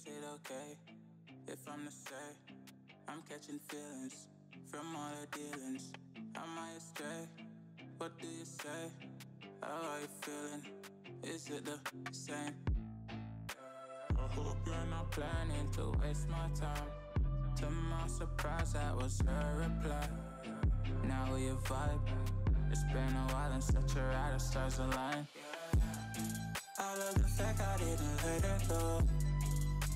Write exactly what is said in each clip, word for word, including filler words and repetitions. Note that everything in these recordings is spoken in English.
is it okay if I'm the same? I'm catching feelings from all the dealings. Am I astray? What do you say? How are you feeling? Is it the same? I hope you're not planning to waste my time. To my surprise, that was her reply. Now we a vibe. It's been a while and such a ride, the stars align. I love the fact I didn't let her go.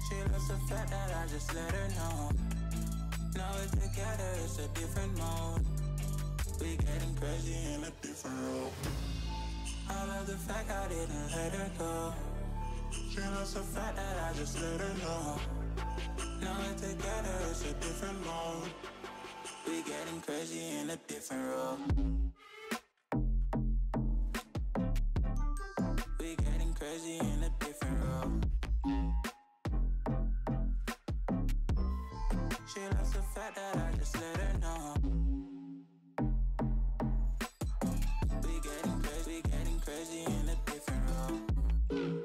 She loves the fact that I just let her know. Now we're together, it's a different mode. We getting crazy in a different road. I love the fact I didn't let her go. She loves the fact that I just let her know. Now we're together, it's a different mode. We getting crazy in a different road. Crazy in a different road. She loves the fact that I just let her know. We getting crazy, we getting crazy in a different road.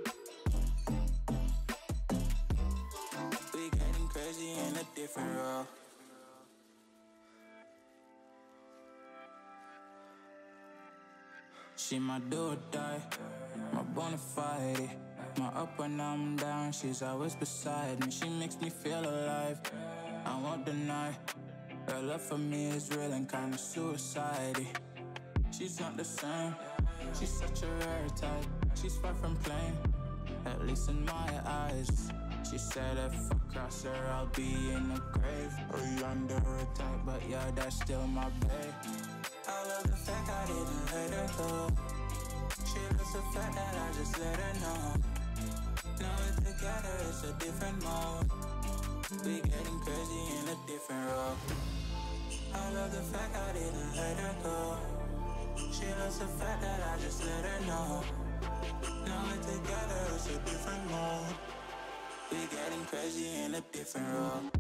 We getting crazy in a different road. She my do or die, my bonafide, my up when I'm down. She's always beside me. She makes me feel alive. I won't deny her love for me is real and kind of suicide-y. She's not the same. She's such a rare type. She's far from plain, at least in my eyes. She said if I cross her, I'll be in a grave or yonder a type. But yeah, that's still my babe. I love the fact I didn't let her go. She loves the fact that I just let her know. Now we're together, it's a different mode. We getting crazy in a different road. I love the fact I didn't let her go. She loves the fact that I just let her know. Now we're together, it's a different mode. We getting crazy in a different road.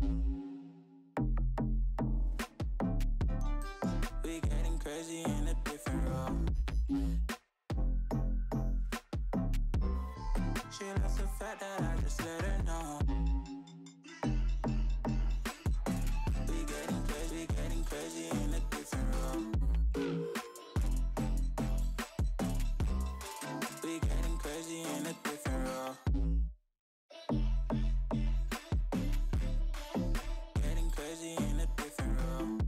We getting crazy in a different road. She loves the fact that I just let her know. We getting crazy, we getting crazy in a different road. We getting crazy in a different road. Getting crazy in a different road.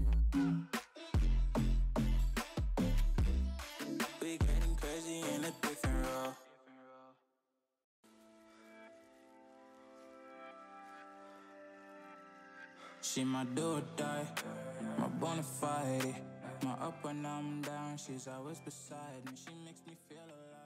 We getting crazy in a different road. She my do or die, my bonafide, my up when I'm down. She's always beside me. She makes me feel alive.